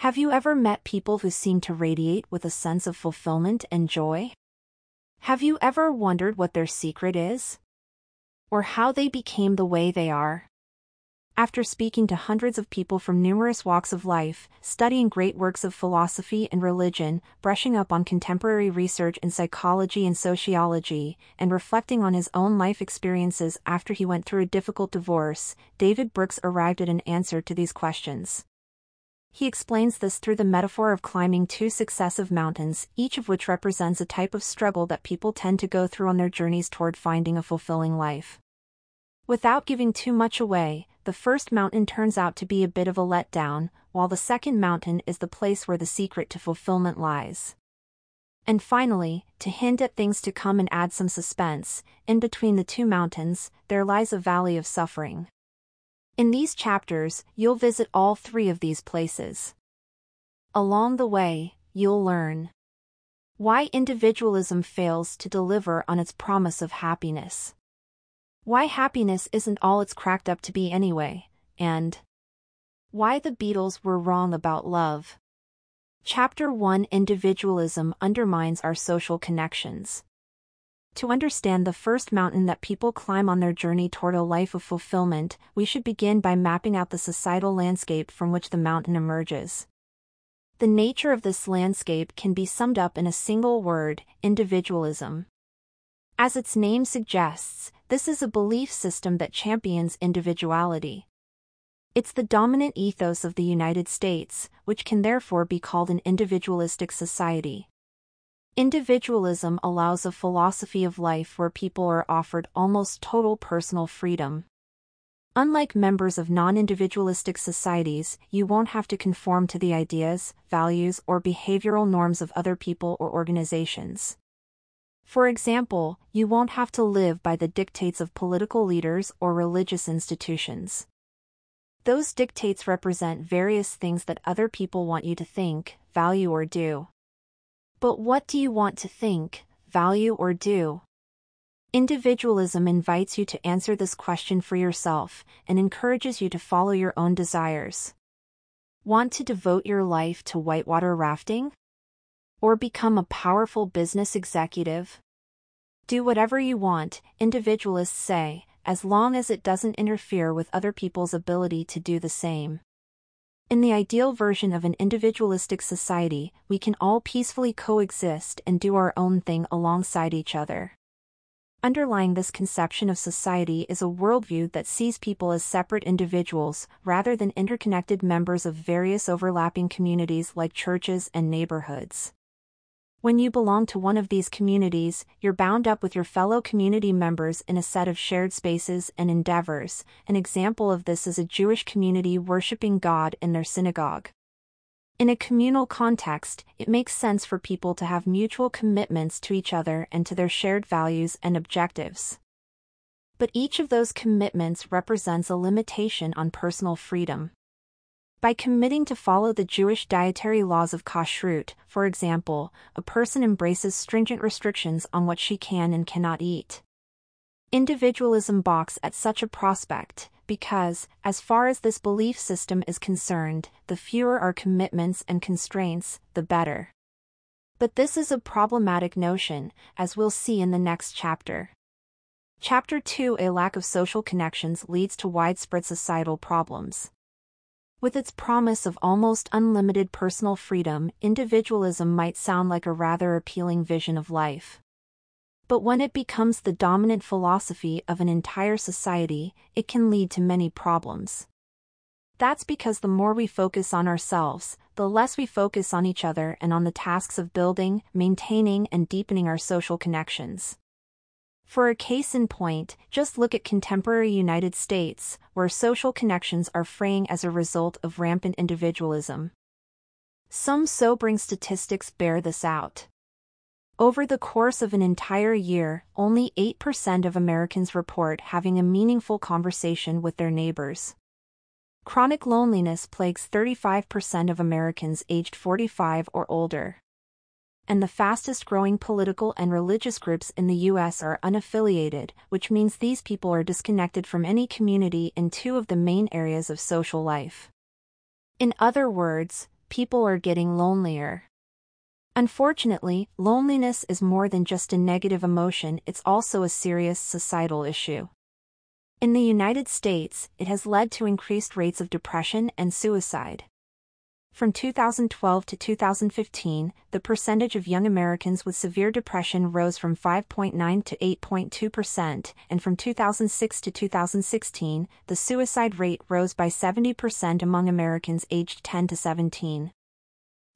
Have you ever met people who seem to radiate with a sense of fulfillment and joy? Have you ever wondered what their secret is? Or how they became the way they are? After speaking to hundreds of people from numerous walks of life, studying great works of philosophy and religion, brushing up on contemporary research in psychology and sociology, and reflecting on his own life experiences after he went through a difficult divorce, David Brooks arrived at an answer to these questions. He explains this through the metaphor of climbing two successive mountains, each of which represents a type of struggle that people tend to go through on their journeys toward finding a fulfilling life. Without giving too much away, the first mountain turns out to be a bit of a letdown, while the second mountain is the place where the secret to fulfillment lies. And finally, to hint at things to come and add some suspense, in between the two mountains, there lies a valley of suffering. In these chapters, you'll visit all three of these places. Along the way, you'll learn why individualism fails to deliver on its promise of happiness. Why happiness isn't all it's cracked up to be anyway, and why the Beatles were wrong about love. Chapter 1: Individualism undermines our social connections. To understand the first mountain that people climb on their journey toward a life of fulfillment, we should begin by mapping out the societal landscape from which the mountain emerges. The nature of this landscape can be summed up in a single word: individualism. As its name suggests, this is a belief system that champions individuality. It's the dominant ethos of the United States, which can therefore be called an individualistic society. Individualism allows a philosophy of life where people are offered almost total personal freedom. Unlike members of non-individualistic societies, you won't have to conform to the ideas, values, or behavioral norms of other people or organizations. For example, you won't have to live by the dictates of political leaders or religious institutions. Those dictates represent various things that other people want you to think, value, or do. But what do you want to think, value, or do? Individualism invites you to answer this question for yourself and encourages you to follow your own desires. Want to devote your life to whitewater rafting? Or become a powerful business executive? Do whatever you want, individualists say, as long as it doesn't interfere with other people's ability to do the same. In the ideal version of an individualistic society, we can all peacefully coexist and do our own thing alongside each other. Underlying this conception of society is a worldview that sees people as separate individuals, rather than interconnected members of various overlapping communities like churches and neighborhoods. When you belong to one of these communities, you're bound up with your fellow community members in a set of shared spaces and endeavors. An example of this is a Jewish community worshiping God in their synagogue. In a communal context, it makes sense for people to have mutual commitments to each other and to their shared values and objectives. But each of those commitments represents a limitation on personal freedom. By committing to follow the Jewish dietary laws of kashrut, for example, a person embraces stringent restrictions on what she can and cannot eat. Individualism balks at such a prospect, because, as far as this belief system is concerned, the fewer our commitments and constraints, the better. But this is a problematic notion, as we'll see in the next chapter. Chapter 2: A lack of social connections leads to widespread societal problems. With its promise of almost unlimited personal freedom, individualism might sound like a rather appealing vision of life. But when it becomes the dominant philosophy of an entire society, it can lead to many problems. That's because the more we focus on ourselves, the less we focus on each other and on the tasks of building, maintaining, and deepening our social connections. For a case in point, just look at contemporary United States, where social connections are fraying as a result of rampant individualism. Some sobering statistics bear this out. Over the course of an entire year, only 8% of Americans report having a meaningful conversation with their neighbors. Chronic loneliness plagues 35% of Americans aged 45 or older. And the fastest-growing political and religious groups in the U.S. are unaffiliated, which means these people are disconnected from any community in two of the main areas of social life. In other words, people are getting lonelier. Unfortunately, loneliness is more than just a negative emotion, it's also a serious societal issue. In the United States, it has led to increased rates of depression and suicide. From 2012 to 2015, the percentage of young Americans with severe depression rose from 5.9% to 8.2%, and from 2006 to 2016, the suicide rate rose by 70% among Americans aged 10 to 17.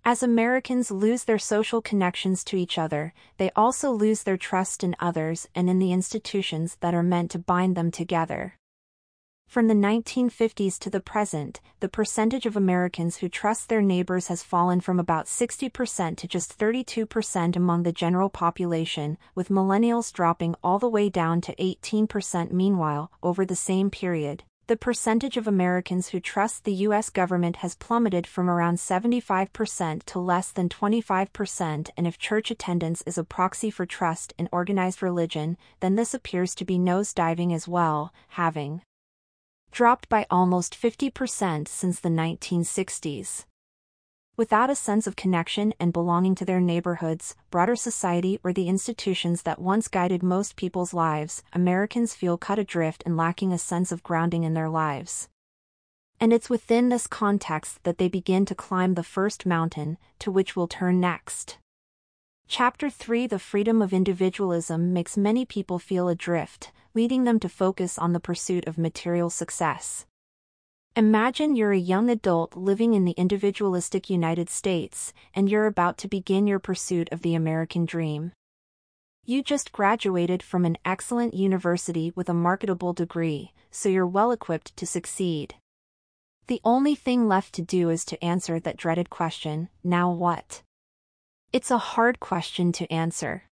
As Americans lose their social connections to each other, they also lose their trust in others and in the institutions that are meant to bind them together. From the 1950s to the present, the percentage of Americans who trust their neighbors has fallen from about 60% to just 32% among the general population, with millennials dropping all the way down to 18%. Meanwhile, over the same period, the percentage of Americans who trust the U.S. government has plummeted from around 75% to less than 25%, and if church attendance is a proxy for trust in organized religion, then this appears to be nose-diving as well, having dropped by almost 50% since the 1960s. Without a sense of connection and belonging to their neighborhoods, broader society, or the institutions that once guided most people's lives, Americans feel cut adrift and lacking a sense of grounding in their lives. And it's within this context that they begin to climb the first mountain, to which we'll turn next. Chapter 3: The freedom of individualism makes many people feel adrift, leading them to focus on the pursuit of material success. Imagine you're a young adult living in the individualistic United States, and you're about to begin your pursuit of the American dream. You just graduated from an excellent university with a marketable degree, so you're well equipped to succeed. The only thing left to do is to answer that dreaded question, now what? It's a hard question to answer.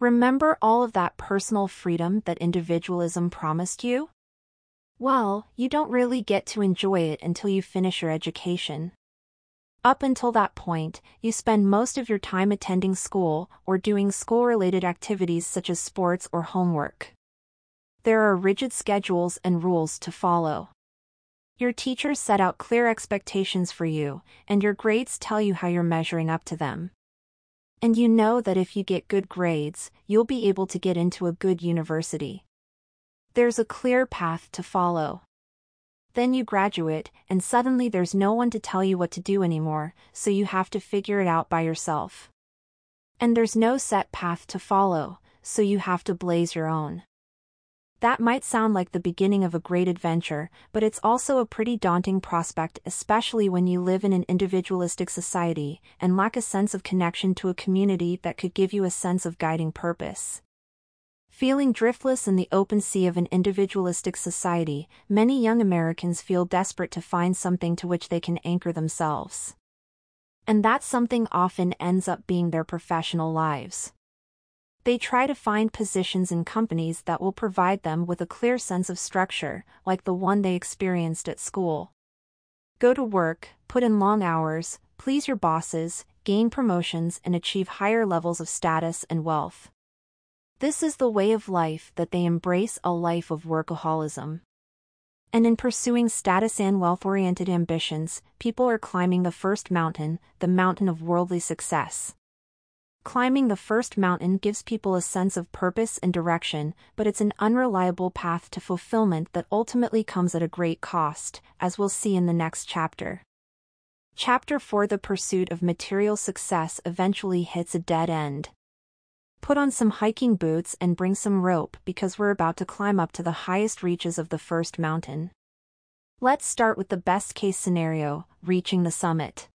Remember all of that personal freedom that individualism promised you? Well, you don't really get to enjoy it until you finish your education. Up until that point, you spend most of your time attending school or doing school-related activities such as sports or homework. There are rigid schedules and rules to follow. Your teachers set out clear expectations for you, and your grades tell you how you're measuring up to them. And you know that if you get good grades, you'll be able to get into a good university. There's a clear path to follow. Then you graduate, and suddenly there's no one to tell you what to do anymore, so you have to figure it out by yourself. And there's no set path to follow, so you have to blaze your own. That might sound like the beginning of a great adventure, but it's also a pretty daunting prospect, especially when you live in an individualistic society and lack a sense of connection to a community that could give you a sense of guiding purpose. Feeling driftless in the open sea of an individualistic society, many young Americans feel desperate to find something to which they can anchor themselves. And that something often ends up being their professional lives. They try to find positions in companies that will provide them with a clear sense of structure, like the one they experienced at school. Go to work, put in long hours, please your bosses, gain promotions, and achieve higher levels of status and wealth. This is the way of life that they embrace, a life of workaholism. And in pursuing status and wealth-oriented ambitions, people are climbing the first mountain, the mountain of worldly success. Climbing the first mountain gives people a sense of purpose and direction, but it's an unreliable path to fulfillment that ultimately comes at a great cost, as we'll see in the next chapter. Chapter 4: The pursuit of material success eventually hits a dead end. Put on some hiking boots and bring some rope, because we're about to climb up to the highest reaches of the first mountain. Let's start with the best-case scenario, reaching the summit.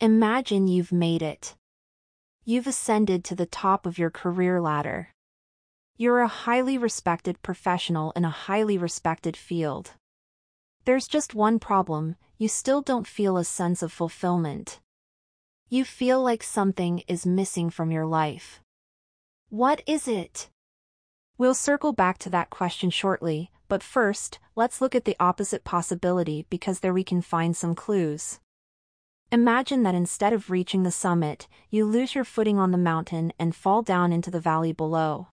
Imagine you've made it. You've ascended to the top of your career ladder. You're a highly respected professional in a highly respected field. There's just one problem: you still don't feel a sense of fulfillment. You feel like something is missing from your life. What is it? We'll circle back to that question shortly, but first, let's look at the opposite possibility, because there we can find some clues. Imagine that instead of reaching the summit, you lose your footing on the mountain and fall down into the valley below.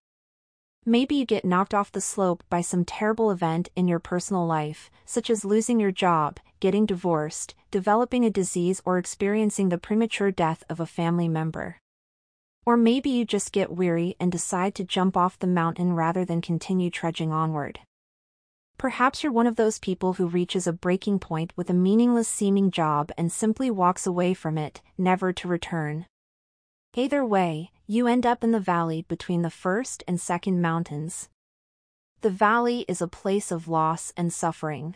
Maybe you get knocked off the slope by some terrible event in your personal life, such as losing your job, getting divorced, developing a disease or experiencing the premature death of a family member. Or maybe you just get weary and decide to jump off the mountain rather than continue trudging onward. Perhaps you're one of those people who reaches a breaking point with a meaningless-seeming job and simply walks away from it, never to return. Either way, you end up in the valley between the first and second mountains. The valley is a place of loss and suffering.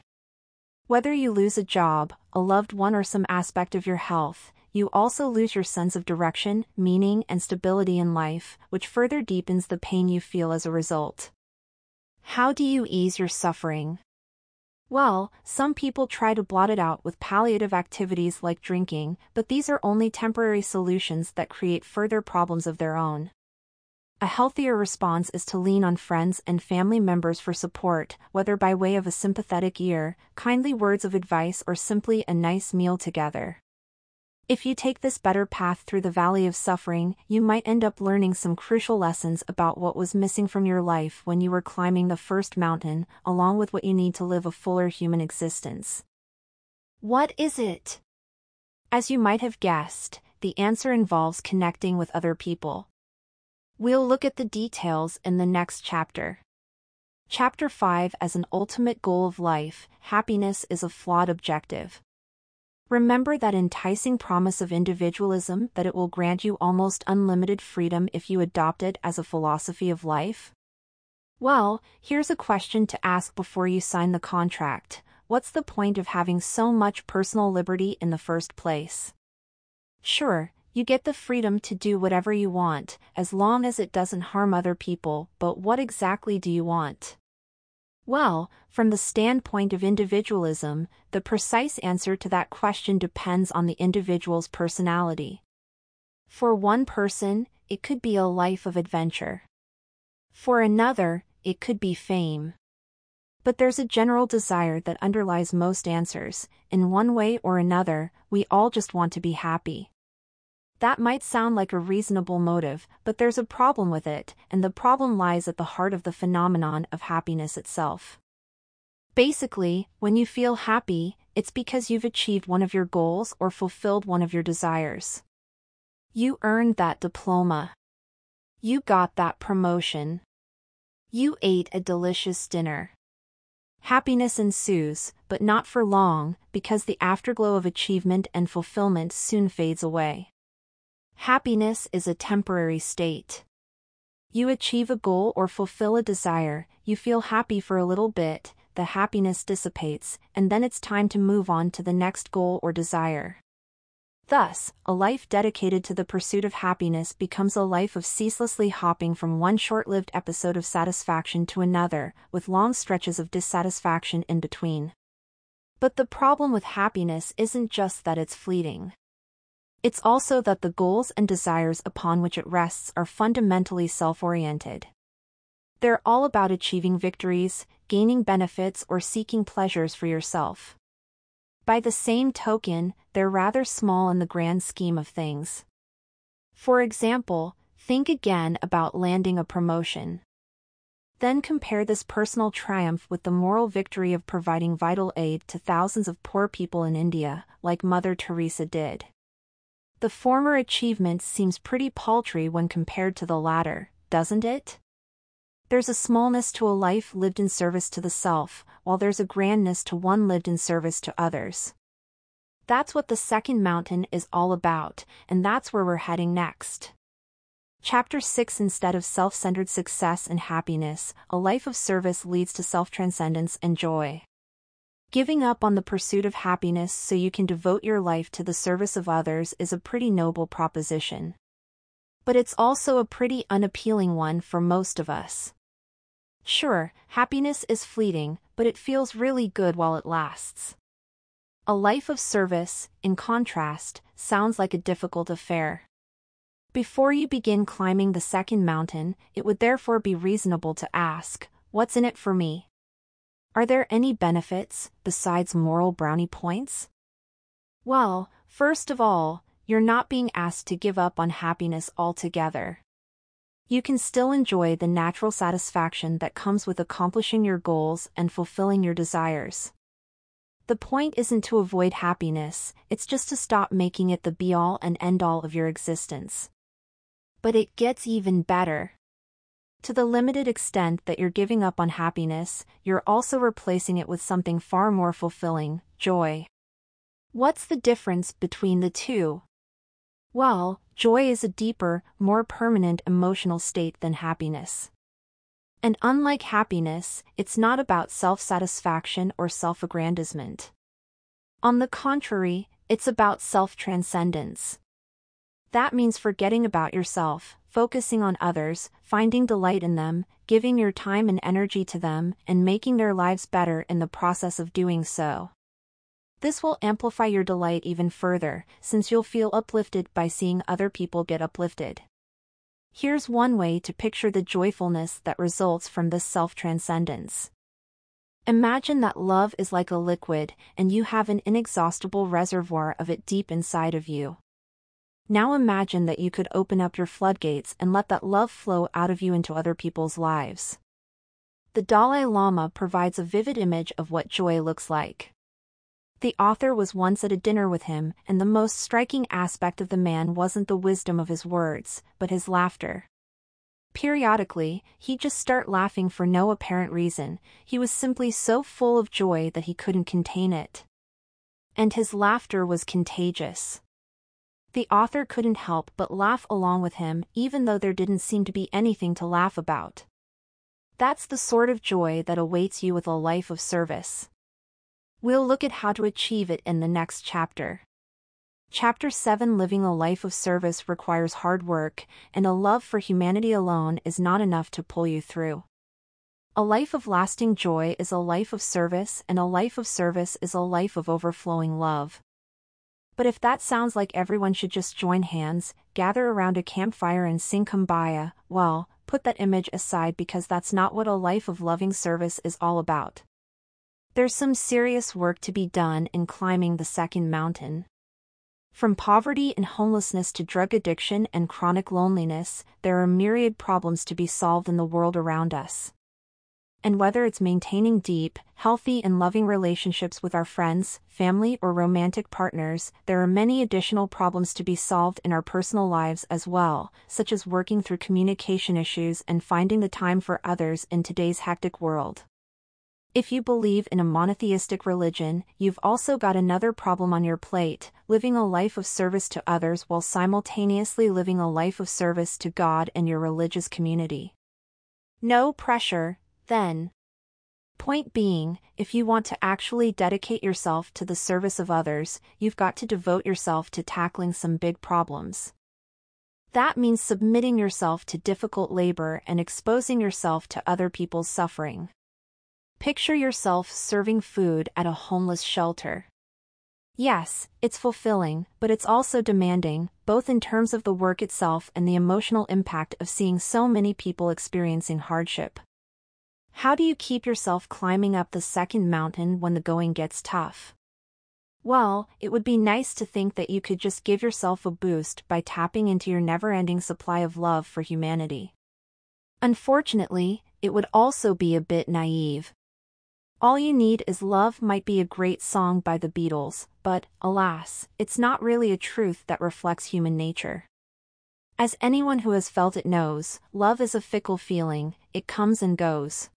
Whether you lose a job, a loved one, or some aspect of your health, you also lose your sense of direction, meaning, and stability in life, which further deepens the pain you feel as a result. How do you ease your suffering? Well, some people try to blot it out with palliative activities like drinking, but these are only temporary solutions that create further problems of their own. A healthier response is to lean on friends and family members for support, whether by way of a sympathetic ear, kindly words of advice, or simply a nice meal together. If you take this better path through the valley of suffering, you might end up learning some crucial lessons about what was missing from your life when you were climbing the first mountain, along with what you need to live a fuller human existence. What is it? As you might have guessed, the answer involves connecting with other people. We'll look at the details in the next chapter. Chapter 5. As an ultimate goal of life, happiness is a flawed objective. Remember that enticing promise of individualism that it will grant you almost unlimited freedom if you adopt it as a philosophy of life? Well, here's a question to ask before you sign the contract. What's the point of having so much personal liberty in the first place? Sure, you get the freedom to do whatever you want, as long as it doesn't harm other people, but what exactly do you want? Well, from the standpoint of individualism, the precise answer to that question depends on the individual's personality. For one person, it could be a life of adventure. For another, it could be fame. But there's a general desire that underlies most answers. In one way or another, we all just want to be happy. That might sound like a reasonable motive, but there's a problem with it, and the problem lies at the heart of the phenomenon of happiness itself. Basically, when you feel happy, it's because you've achieved one of your goals or fulfilled one of your desires. You earned that diploma. You got that promotion. You ate a delicious dinner. Happiness ensues, but not for long, because the afterglow of achievement and fulfillment soon fades away. Happiness is a temporary state. You achieve a goal or fulfill a desire, you feel happy for a little bit, the happiness dissipates, and then it's time to move on to the next goal or desire. Thus, a life dedicated to the pursuit of happiness becomes a life of ceaselessly hopping from one short-lived episode of satisfaction to another, with long stretches of dissatisfaction in between. But the problem with happiness isn't just that it's fleeting. It's also that the goals and desires upon which it rests are fundamentally self-oriented. They're all about achieving victories, gaining benefits, or seeking pleasures for yourself. By the same token, they're rather small in the grand scheme of things. For example, think again about landing a promotion. Then compare this personal triumph with the moral victory of providing vital aid to thousands of poor people in India, like Mother Teresa did. The former achievement seems pretty paltry when compared to the latter, doesn't it? There's a smallness to a life lived in service to the self, while there's a grandness to one lived in service to others. That's what the second mountain is all about, and that's where we're heading next. Chapter 6. Instead of self-centered success and happiness, a life of service leads to self-transcendence and joy. Giving up on the pursuit of happiness so you can devote your life to the service of others is a pretty noble proposition. But it's also a pretty unappealing one for most of us. Sure, happiness is fleeting, but it feels really good while it lasts. A life of service, in contrast, sounds like a difficult affair. Before you begin climbing the second mountain, it would therefore be reasonable to ask, what's in it for me? Are there any benefits, besides moral brownie points? Well, first of all, you're not being asked to give up on happiness altogether. You can still enjoy the natural satisfaction that comes with accomplishing your goals and fulfilling your desires. The point isn't to avoid happiness, it's just to stop making it the be-all and end-all of your existence. But it gets even better. To the limited extent that you're giving up on happiness, you're also replacing it with something far more fulfilling, joy. What's the difference between the two? Well, joy is a deeper, more permanent emotional state than happiness. And unlike happiness, it's not about self-satisfaction or self-aggrandizement. On the contrary, it's about self-transcendence. That means forgetting about yourself, focusing on others, finding delight in them, giving your time and energy to them, and making their lives better in the process of doing so. This will amplify your delight even further, since you'll feel uplifted by seeing other people get uplifted. Here's one way to picture the joyfulness that results from this self-transcendence. Imagine that love is like a liquid, and you have an inexhaustible reservoir of it deep inside of you. Now imagine that you could open up your floodgates and let that love flow out of you into other people's lives. The Dalai Lama provides a vivid image of what joy looks like. The author was once at a dinner with him, and the most striking aspect of the man wasn't the wisdom of his words, but his laughter. Periodically, he'd just start laughing for no apparent reason. He was simply so full of joy that he couldn't contain it. And his laughter was contagious. The author couldn't help but laugh along with him, even though there didn't seem to be anything to laugh about. That's the sort of joy that awaits you with a life of service. We'll look at how to achieve it in the next chapter. Chapter 7: Living a life of service requires hard work, and a love for humanity alone is not enough to pull you through. A life of lasting joy is a life of service, and a life of service is a life of overflowing love. But if that sounds like everyone should just join hands, gather around a campfire and sing Kumbaya, well, put that image aside, because that's not what a life of loving service is all about. There's some serious work to be done in climbing the second mountain. From poverty and homelessness to drug addiction and chronic loneliness, there are myriad problems to be solved in the world around us. And whether it's maintaining deep, healthy and loving relationships with our friends, family or romantic partners, there are many additional problems to be solved in our personal lives as well, such as working through communication issues and finding the time for others in today's hectic world. If you believe in a monotheistic religion, you've also got another problem on your plate: living a life of service to others while simultaneously living a life of service to God and your religious community. No pressure, then. Point being, if you want to actually dedicate yourself to the service of others, you've got to devote yourself to tackling some big problems. That means submitting yourself to difficult labor and exposing yourself to other people's suffering. Picture yourself serving food at a homeless shelter. Yes, it's fulfilling, but it's also demanding, both in terms of the work itself and the emotional impact of seeing so many people experiencing hardship. How do you keep yourself climbing up the second mountain when the going gets tough? Well, it would be nice to think that you could just give yourself a boost by tapping into your never-ending supply of love for humanity. Unfortunately, it would also be a bit naive. All You Need Is Love might be a great song by the Beatles, but, alas, it's not really a truth that reflects human nature. As anyone who has felt it knows, love is a fickle feeling, it comes and goes.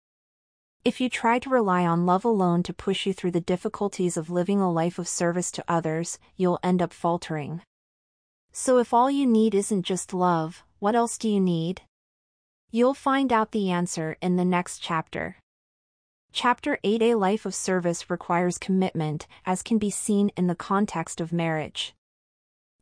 If you try to rely on love alone to push you through the difficulties of living a life of service to others, you'll end up faltering. So if all you need isn't just love, what else do you need? You'll find out the answer in the next chapter. Chapter 8: A life of service requires commitment, as can be seen in the context of marriage.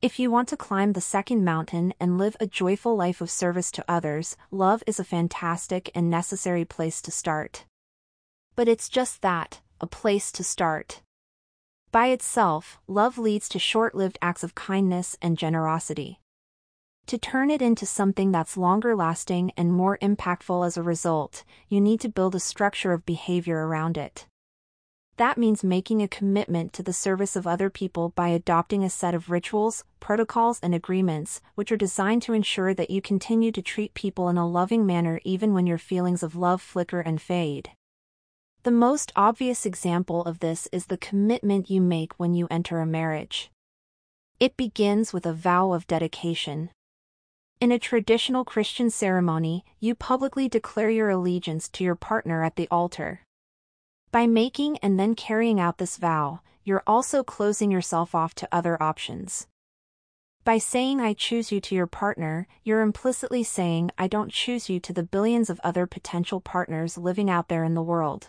If you want to climb the second mountain and live a joyful life of service to others, love is a fantastic and necessary place to start. But it's just that, a place to start. By itself, love leads to short-lived acts of kindness and generosity. To turn it into something that's longer lasting and more impactful as a result, you need to build a structure of behavior around it. That means making a commitment to the service of other people by adopting a set of rituals, protocols, and agreements, which are designed to ensure that you continue to treat people in a loving manner even when your feelings of love flicker and fade. The most obvious example of this is the commitment you make when you enter a marriage. It begins with a vow of dedication. In a traditional Christian ceremony, you publicly declare your allegiance to your partner at the altar. By making and then carrying out this vow, you're also closing yourself off to other options. By saying "I choose you" to your partner, you're implicitly saying "I don't choose you" to the billions of other potential partners living out there in the world.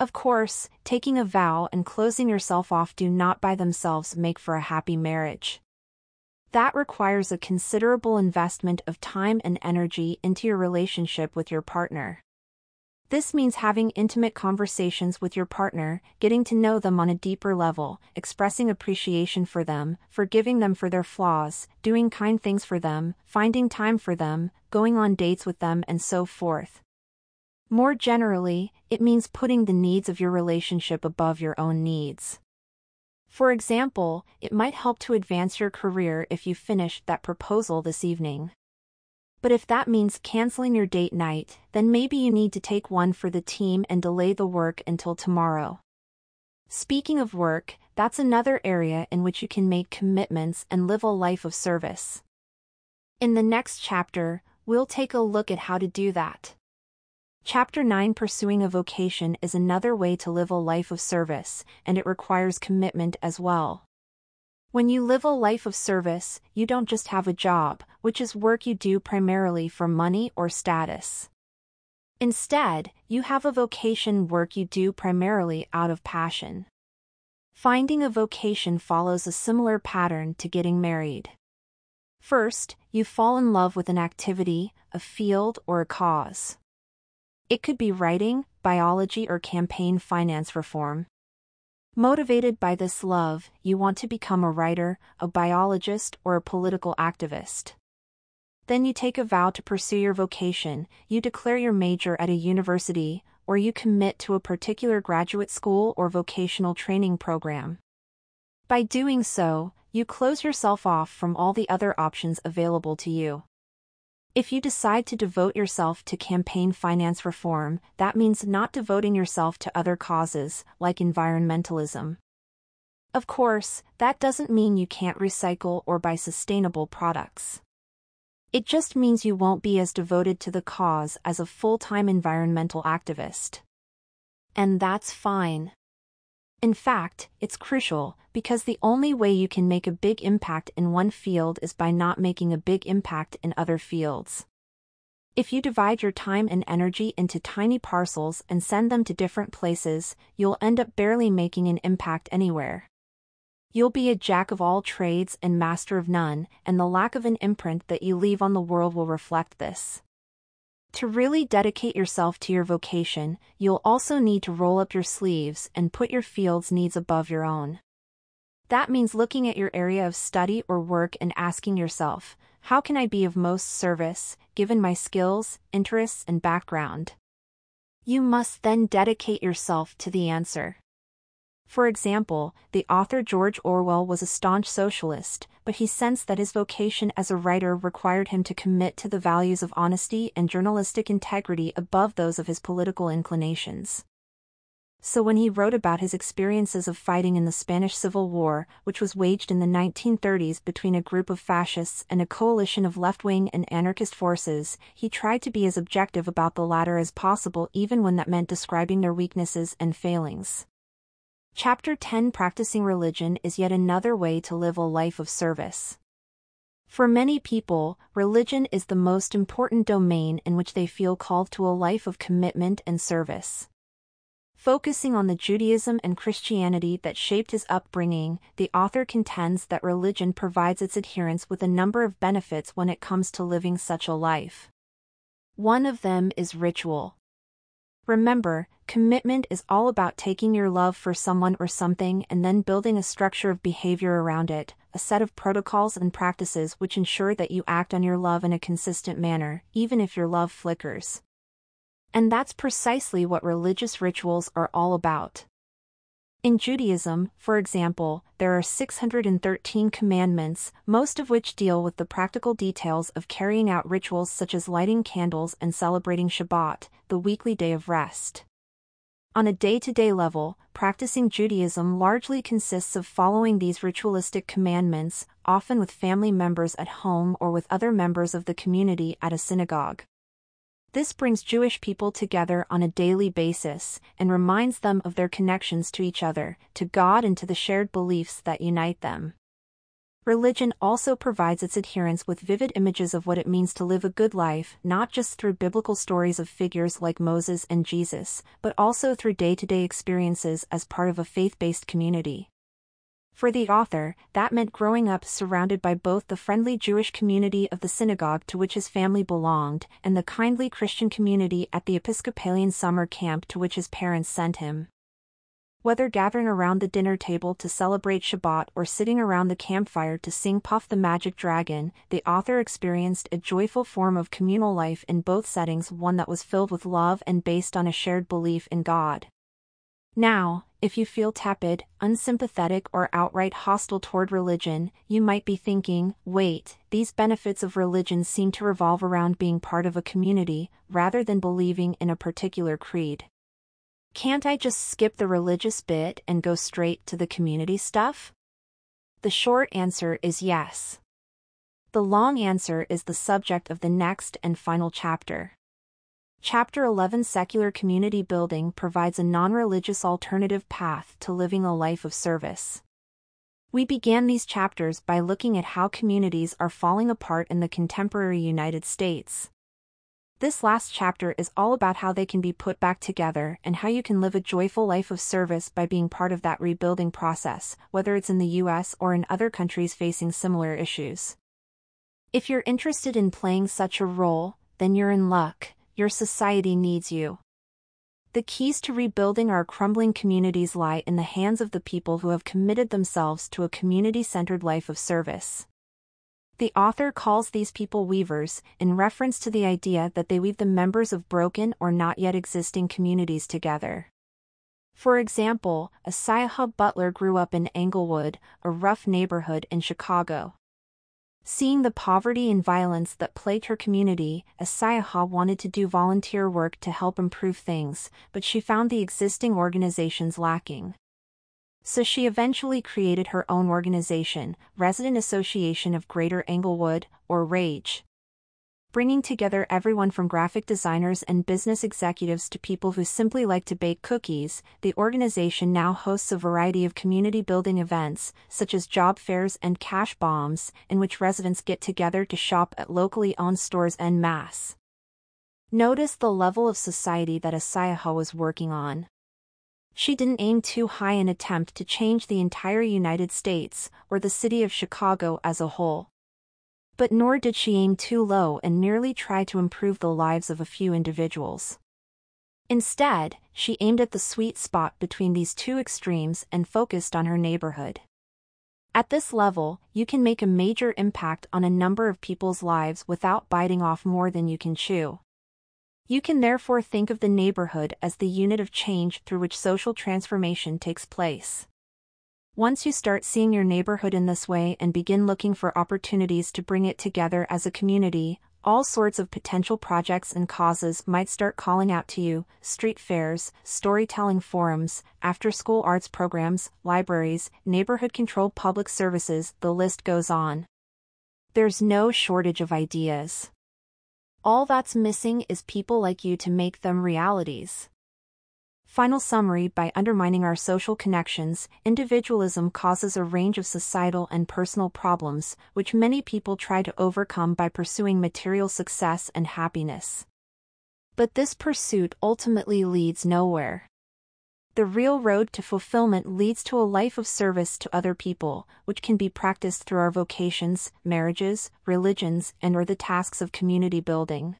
Of course, taking a vow and closing yourself off do not by themselves make for a happy marriage. That requires a considerable investment of time and energy into your relationship with your partner. This means having intimate conversations with your partner, getting to know them on a deeper level, expressing appreciation for them, forgiving them for their flaws, doing kind things for them, finding time for them, going on dates with them, and so forth. More generally, it means putting the needs of your relationship above your own needs. For example, it might help to advance your career if you finished that proposal this evening. But if that means canceling your date night, then maybe you need to take one for the team and delay the work until tomorrow. Speaking of work, that's another area in which you can make commitments and live a life of service. In the next chapter, we'll take a look at how to do that. Chapter 9, Pursuing a Vocation, is another way to live a life of service, and it requires commitment as well. When you live a life of service, you don't just have a job, which is work you do primarily for money or status. Instead, you have a vocation, work you do primarily out of passion. Finding a vocation follows a similar pattern to getting married. First, you fall in love with an activity, a field, or a cause. It could be writing, biology, or campaign finance reform. Motivated by this love, you want to become a writer, a biologist, or a political activist. Then you take a vow to pursue your vocation. You declare your major at a university, or you commit to a particular graduate school or vocational training program. By doing so, you close yourself off from all the other options available to you. If you decide to devote yourself to campaign finance reform, that means not devoting yourself to other causes, like environmentalism. Of course, that doesn't mean you can't recycle or buy sustainable products. It just means you won't be as devoted to the cause as a full-time environmental activist. And that's fine. In fact, it's crucial, because the only way you can make a big impact in one field is by not making a big impact in other fields. If you divide your time and energy into tiny parcels and send them to different places, you'll end up barely making an impact anywhere. You'll be a jack of all trades and master of none, and the lack of an imprint that you leave on the world will reflect this. To really dedicate yourself to your vocation, you'll also need to roll up your sleeves and put your field's needs above your own. That means looking at your area of study or work and asking yourself, how can I be of most service, given my skills, interests, and background? You must then dedicate yourself to the answer. For example, the author George Orwell was a staunch socialist, but he sensed that his vocation as a writer required him to commit to the values of honesty and journalistic integrity above those of his political inclinations. So when he wrote about his experiences of fighting in the Spanish Civil War, which was waged in the 1930s between a group of fascists and a coalition of left-wing and anarchist forces, he tried to be as objective about the latter as possible, even when that meant describing their weaknesses and failings. Chapter 10, Practicing Religion, is yet another way to live a life of service. For many people, religion is the most important domain in which they feel called to a life of commitment and service. Focusing on the Judaism and Christianity that shaped his upbringing, the author contends that religion provides its adherents with a number of benefits when it comes to living such a life. One of them is ritual. Remember, commitment is all about taking your love for someone or something and then building a structure of behavior around it, a set of protocols and practices which ensure that you act on your love in a consistent manner, even if your love flickers. And that's precisely what religious rituals are all about. In Judaism, for example, there are 613 commandments, most of which deal with the practical details of carrying out rituals such as lighting candles and celebrating Shabbat, the weekly day of rest. On a day-to-day level, practicing Judaism largely consists of following these ritualistic commandments, often with family members at home or with other members of the community at a synagogue. This brings Jewish people together on a daily basis and reminds them of their connections to each other, to God, and to the shared beliefs that unite them. Religion also provides its adherents with vivid images of what it means to live a good life, not just through biblical stories of figures like Moses and Jesus, but also through day-to-day experiences as part of a faith-based community. For the author, that meant growing up surrounded by both the friendly Jewish community of the synagogue to which his family belonged and the kindly Christian community at the Episcopalian summer camp to which his parents sent him. Whether gathering around the dinner table to celebrate Shabbat or sitting around the campfire to sing Puff the Magic Dragon, the author experienced a joyful form of communal life in both settings, one that was filled with love and based on a shared belief in God. Now, if you feel tepid, unsympathetic, or outright hostile toward religion, you might be thinking, wait, these benefits of religion seem to revolve around being part of a community, rather than believing in a particular creed. Can't I just skip the religious bit and go straight to the community stuff? The short answer is yes. The long answer is the subject of the next and final chapter. Chapter 11, Secular Community Building, provides a non-religious alternative path to living a life of service. We began these chapters by looking at how communities are falling apart in the contemporary United States. This last chapter is all about how they can be put back together and how you can live a joyful life of service by being part of that rebuilding process, whether it's in the US or in other countries facing similar issues. If you're interested in playing such a role, then you're in luck. Your society needs you. The keys to rebuilding our crumbling communities lie in the hands of the people who have committed themselves to a community-centered life of service. The author calls these people weavers, in reference to the idea that they weave the members of broken or not yet existing communities together. For example, Asiya Butler grew up in Englewood, a rough neighborhood in Chicago. Seeing the poverty and violence that plagued her community, Asiya wanted to do volunteer work to help improve things, but she found the existing organizations lacking. So she eventually created her own organization, Resident Association of Greater Englewood, or RAGE, bringing together everyone from graphic designers and business executives to people who simply like to bake cookies. The organization now hosts a variety of community-building events, such as job fairs and cash bombs, in which residents get together to shop at locally owned stores en masse. Notice the level of society that Asiya was working on. She didn't aim too high and attempt to change the entire United States, or the city of Chicago as a whole. But nor did she aim too low and merely try to improve the lives of a few individuals. Instead, she aimed at the sweet spot between these two extremes and focused on her neighborhood. At this level, you can make a major impact on a number of people's lives without biting off more than you can chew. You can therefore think of the neighborhood as the unit of change through which social transformation takes place. Once you start seeing your neighborhood in this way and begin looking for opportunities to bring it together as a community, all sorts of potential projects and causes might start calling out to you: street fairs, storytelling forums, after-school arts programs, libraries, neighborhood-controlled public services, the list goes on. There's no shortage of ideas. All that's missing is people like you to make them realities. Final summary: by undermining our social connections, individualism causes a range of societal and personal problems, which many people try to overcome by pursuing material success and happiness. But this pursuit ultimately leads nowhere. The real road to fulfillment leads to a life of service to other people, which can be practiced through our vocations, marriages, religions, and/or the tasks of community building.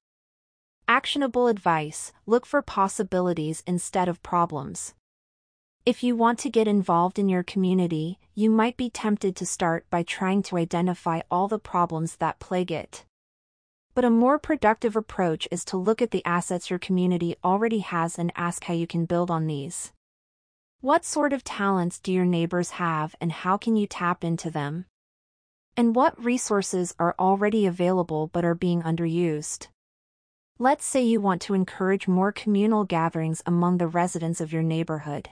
Actionable advice: look for possibilities instead of problems. If you want to get involved in your community, you might be tempted to start by trying to identify all the problems that plague it. But a more productive approach is to look at the assets your community already has and ask how you can build on these. What sort of talents do your neighbors have, and how can you tap into them? And what resources are already available but are being underused? Let's say you want to encourage more communal gatherings among the residents of your neighborhood.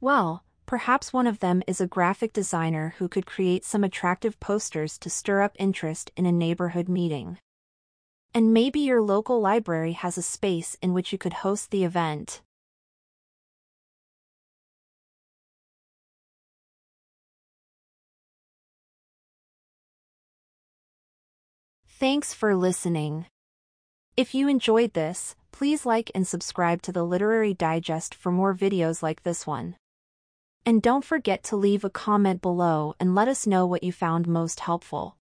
Well, perhaps one of them is a graphic designer who could create some attractive posters to stir up interest in a neighborhood meeting. And maybe your local library has a space in which you could host the event. Thanks for listening. If you enjoyed this, please like and subscribe to the Literary Digest for more videos like this one. And don't forget to leave a comment below and let us know what you found most helpful.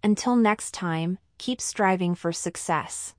Until next time, keep striving for success.